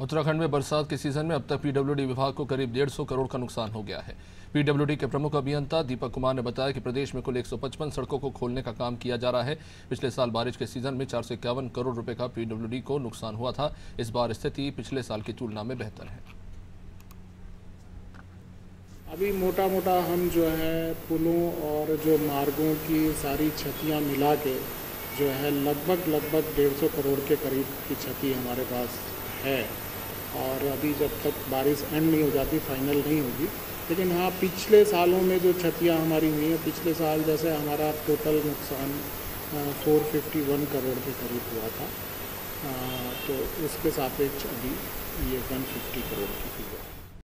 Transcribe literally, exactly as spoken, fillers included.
उत्तराखंड में बरसात के सीजन में अब तक पीडब्ल्यूडी विभाग को करीब डेढ़ सौ करोड़ का नुकसान हो गया है। पीडब्ल्यूडी के प्रमुख अभियंता दीपक कुमार ने बताया कि प्रदेश में कुल एक सौ पचपन सड़कों को खोलने का काम किया जा रहा है। पिछले साल बारिश के सीजन में चार सौ इक्यावन करोड़ रुपए का पीडब्ल्यूडी को नुकसान हुआ था। इस बार स्थिति पिछले साल की तुलना में बेहतर है। अभी मोटा मोटा हम जो है पुलों और जो मार्गों की सारी क्षतियाँ मिला के जो है लगभग लगभग डेढ़ सौ करोड़ के करीब की क्षति हमारे पास है। और अभी जब तक बारिश एंड नहीं हो जाती, फाइनल नहीं होगी, लेकिन हाँ पिछले सालों में जो क्षतियाँ हमारी हुई हैं, पिछले साल जैसे हमारा टोटल नुकसान चार सौ इक्यावन करोड़ के करीब हुआ था, आ, तो उसके सापेक्ष अभी ये एक सौ पचास करोड़ की